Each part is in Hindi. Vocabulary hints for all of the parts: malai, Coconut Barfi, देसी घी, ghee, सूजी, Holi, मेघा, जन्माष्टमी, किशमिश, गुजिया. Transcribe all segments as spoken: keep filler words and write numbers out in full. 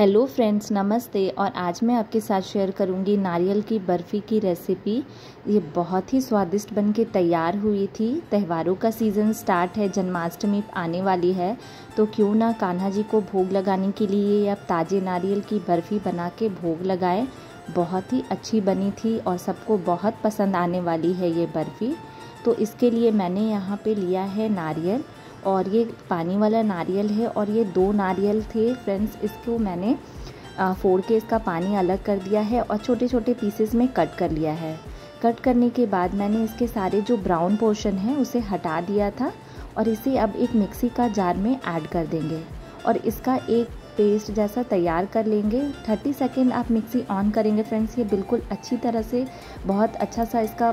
हेलो फ्रेंड्स, नमस्ते। और आज मैं आपके साथ शेयर करूंगी नारियल की बर्फ़ी की रेसिपी। ये बहुत ही स्वादिष्ट बनके तैयार हुई थी। त्योहारों का सीज़न स्टार्ट है, जन्माष्टमी आने वाली है, तो क्यों ना कान्हा जी को भोग लगाने के लिए आप ताज़े नारियल की बर्फ़ी बना के भोग लगाएं। बहुत ही अच्छी बनी थी और सबको बहुत पसंद आने वाली है ये बर्फ़ी। तो इसके लिए मैंने यहाँ पर लिया है नारियल, और ये पानी वाला नारियल है और ये दो नारियल थे फ्रेंड्स। इसको मैंने फोड़ के इसका पानी अलग कर दिया है और छोटे छोटे पीसेस में कट कर लिया है। कट करने के बाद मैंने इसके सारे जो ब्राउन पोर्शन है उसे हटा दिया था, और इसे अब एक मिक्सी का जार में ऐड कर देंगे और इसका एक पेस्ट जैसा तैयार कर लेंगे। थर्टी सेकेंड आप मिक्सी ऑन करेंगे फ्रेंड्स। ये बिल्कुल अच्छी तरह से बहुत अच्छा सा इसका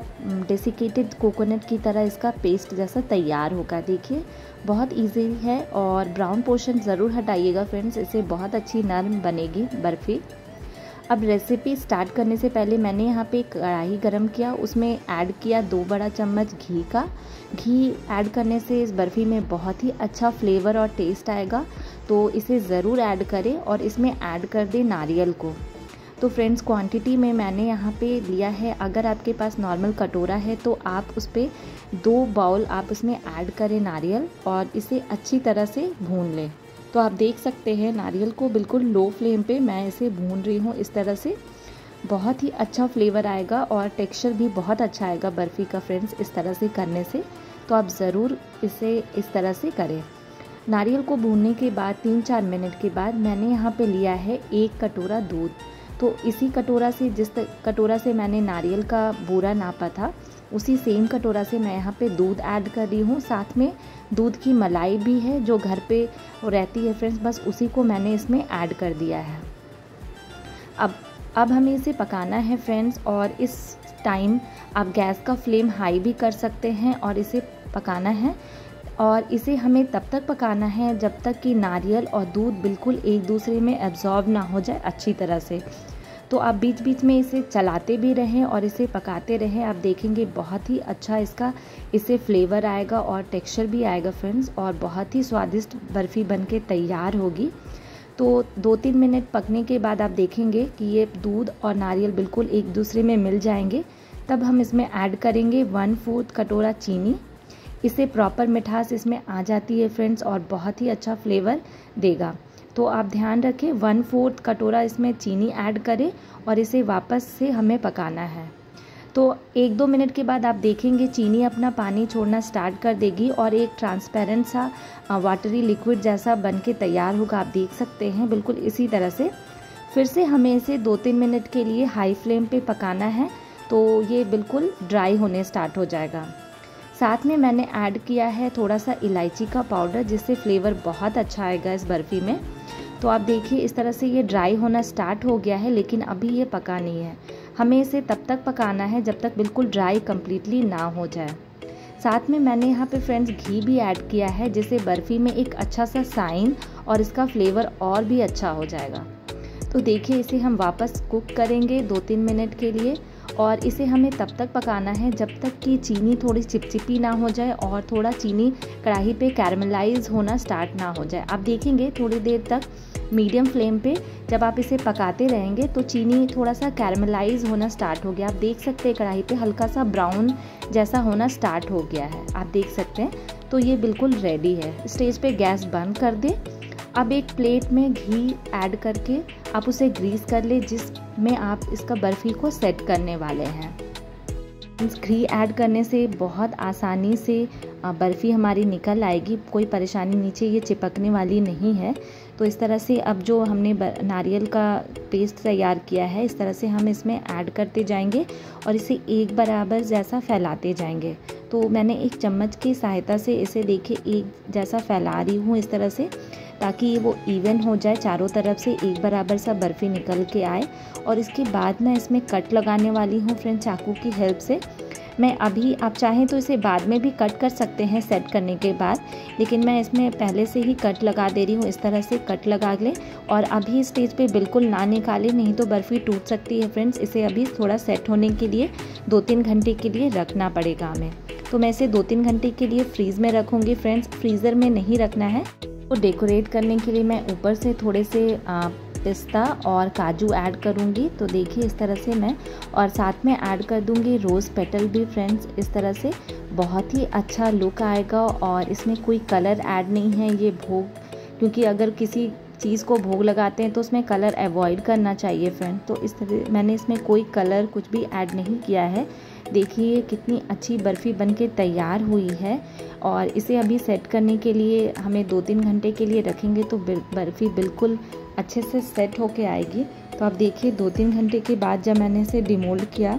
डेसिकेटेड कोकोनट की तरह इसका पेस्ट जैसा तैयार होगा। देखिए बहुत इजी है, और ब्राउन पोर्शन ज़रूर हटाइएगा फ्रेंड्स, इससे बहुत अच्छी नरम बनेगी बर्फ़ी। अब रेसिपी स्टार्ट करने से पहले मैंने यहाँ पे कढ़ाई गरम किया, उसमें ऐड किया दो बड़ा चम्मच घी का। घी ऐड करने से इस बर्फ़ी में बहुत ही अच्छा फ्लेवर और टेस्ट आएगा, तो इसे ज़रूर ऐड करें। और इसमें ऐड कर दें नारियल को। तो फ्रेंड्स क्वांटिटी में मैंने यहाँ पे लिया है, अगर आपके पास नॉर्मल कटोरा है तो आप उस पर दो बाउल आप उसमें ऐड करें नारियल, और इसे अच्छी तरह से भून लें। तो आप देख सकते हैं नारियल को बिल्कुल लो फ्लेम पे मैं इसे भून रही हूँ। इस तरह से बहुत ही अच्छा फ्लेवर आएगा और टेक्सचर भी बहुत अच्छा आएगा बर्फ़ी का फ्रेंड्स, इस तरह से करने से। तो आप ज़रूर इसे इस तरह से करें। नारियल को भूनने के बाद तीन चार मिनट के बाद मैंने यहाँ पे लिया है एक कटोरा दूध। तो इसी कटोरा से, जिस कटोरा से मैंने नारियल का बूरा नापा था, उसी सेम कटोरा से मैं यहाँ पे दूध ऐड कर रही हूँ। साथ में दूध की मलाई भी है जो घर पे रहती है फ्रेंड्स, बस उसी को मैंने इसमें ऐड कर दिया है। अब अब हमें इसे पकाना है फ्रेंड्स, और इस टाइम आप गैस का फ्लेम हाई भी कर सकते हैं और इसे पकाना है। और इसे हमें तब तक पकाना है जब तक कि नारियल और दूध बिल्कुल एक दूसरे में एब्जॉर्ब ना हो जाए अच्छी तरह से। तो आप बीच बीच में इसे चलाते भी रहें और इसे पकाते रहें। आप देखेंगे बहुत ही अच्छा इसका इससे फ्लेवर आएगा और टेक्सचर भी आएगा फ्रेंड्स, और बहुत ही स्वादिष्ट बर्फ़ी बनके तैयार होगी। तो दो तीन मिनट पकने के बाद आप देखेंगे कि ये दूध और नारियल बिल्कुल एक दूसरे में मिल जाएंगे। तब हम इसमें ऐड करेंगे वन फोर्थ कटोरा चीनी। इससे प्रॉपर मिठास इसमें आ जाती है फ्रेंड्स और बहुत ही अच्छा फ्लेवर देगा। तो आप ध्यान रखें वन फोर्थ कटोरा इसमें चीनी ऐड करें, और इसे वापस से हमें पकाना है। तो एक दो मिनट के बाद आप देखेंगे चीनी अपना पानी छोड़ना स्टार्ट कर देगी और एक ट्रांसपेरेंट सा वाटरी लिक्विड जैसा बनके तैयार होगा। आप देख सकते हैं बिल्कुल इसी तरह से। फिर से हमें इसे दो तीन मिनट के लिए हाई फ्लेम पे पकाना है, तो ये बिल्कुल ड्राई होने स्टार्ट हो जाएगा। साथ में मैंने ऐड किया है थोड़ा सा इलायची का पाउडर, जिससे फ्लेवर बहुत अच्छा आएगा इस बर्फ़ी में। तो आप देखिए इस तरह से ये ड्राई होना स्टार्ट हो गया है, लेकिन अभी ये पका नहीं है। हमें इसे तब तक पकाना है जब तक बिल्कुल ड्राई कम्प्लीटली ना हो जाए। साथ में मैंने यहाँ पे फ्रेंड्स घी भी ऐड किया है, जिससे बर्फ़ी में एक अच्छा सा साइन और इसका फ्लेवर और भी अच्छा हो जाएगा। तो देखिए इसे हम वापस कुक करेंगे दो तीन मिनट के लिए, और इसे हमें तब तक पकाना है जब तक कि चीनी थोड़ी चिपचिपी ना हो जाए और थोड़ा चीनी कढ़ाई पे कैरमलाइज होना स्टार्ट ना हो जाए। आप देखेंगे थोड़ी देर तक मीडियम फ्लेम पे जब आप इसे पकाते रहेंगे तो चीनी थोड़ा सा कैरमलाइज होना स्टार्ट हो गया। आप देख सकते हैं कढ़ाई पे हल्का सा ब्राउन जैसा होना स्टार्ट हो गया है, आप देख सकते हैं। तो ये बिल्कुल रेडी है। स्टेज पे गैस बंद कर दें। अब एक प्लेट में घी ऐड करके आप उसे ग्रीस कर ले, जिसमें आप इसका बर्फ़ी को सेट करने वाले हैं। घी ऐड करने से बहुत आसानी से बर्फ़ी हमारी निकल आएगी, कोई परेशानी, नीचे ये चिपकने वाली नहीं है। तो इस तरह से अब जो हमने नारियल का पेस्ट तैयार किया है, इस तरह से हम इसमें ऐड करते जाएंगे और इसे एक बराबर जैसा फैलाते जाएंगे। तो मैंने एक चम्मच की सहायता से इसे देखिए एक जैसा फैला रही हूँ इस तरह से, ताकि ये वो इवन हो जाए, चारों तरफ से एक बराबर सा बर्फ़ी निकल के आए। और इसके बाद मैं इसमें कट लगाने वाली हूँ फ्रेंड्स चाकू की हेल्प से। मैं अभी, आप चाहें तो इसे बाद में भी कट कर सकते हैं सेट करने के बाद, लेकिन मैं इसमें पहले से ही कट लगा दे रही हूँ। इस तरह से कट लगा लें और अभी स्टेज पे बिल्कुल ना निकालें, नहीं तो बर्फ़ी टूट सकती है फ्रेंड्स। इसे अभी थोड़ा सेट होने के लिए दो तीन घंटे के लिए रखना पड़ेगा हमें। तो मैं इसे दो तीन घंटे के लिए फ्रीज़ में रखूँगी फ्रेंड्स, फ्रीज़र में नहीं रखना है। तो डेकोरेट करने के लिए मैं ऊपर से थोड़े से पिस्ता और काजू ऐड करूँगी। तो देखिए इस तरह से मैं, और साथ में ऐड कर दूँगी रोज़ पेटल भी फ्रेंड्स। इस तरह से बहुत ही अच्छा लुक आएगा और इसमें कोई कलर ऐड नहीं है ये भोग, क्योंकि अगर किसी चीज़ को भोग लगाते हैं तो उसमें कलर अवॉइड करना चाहिए फ्रेंड। तो इस तरह मैंने इसमें कोई कलर कुछ भी ऐड नहीं किया है। देखिए कितनी अच्छी बर्फ़ी बनके तैयार हुई है और इसे अभी सेट करने के लिए हमें दो तीन घंटे के लिए रखेंगे तो बर्फ़ी बिल्कुल अच्छे से सेट होके आएगी। तो आप देखिए दो तीन घंटे के बाद जब मैंने इसे डिमोल्ड किया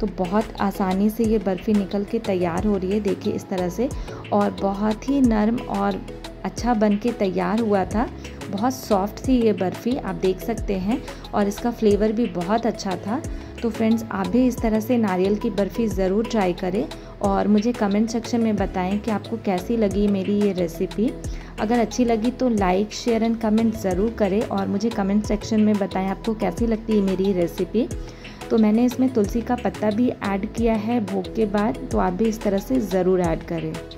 तो बहुत आसानी से ये बर्फ़ी निकल के तैयार हो रही है। देखिए इस तरह से, और बहुत ही नरम और अच्छा बनके तैयार हुआ था। बहुत सॉफ्ट सी ये बर्फ़ी आप देख सकते हैं और इसका फ्लेवर भी बहुत अच्छा था। तो फ्रेंड्स आप भी इस तरह से नारियल की बर्फ़ी ज़रूर ट्राई करें और मुझे कमेंट सेक्शन में बताएं कि आपको कैसी लगी मेरी ये रेसिपी। अगर अच्छी लगी तो लाइक शेयर एंड कमेंट ज़रूर करें और मुझे कमेंट सेक्शन में बताएं आपको कैसी लगती है मेरी रेसिपी। तो मैंने इसमें तुलसी का पत्ता भी ऐड किया है भोग के बाद, तो आप भी इस तरह से ज़रूर ऐड करें।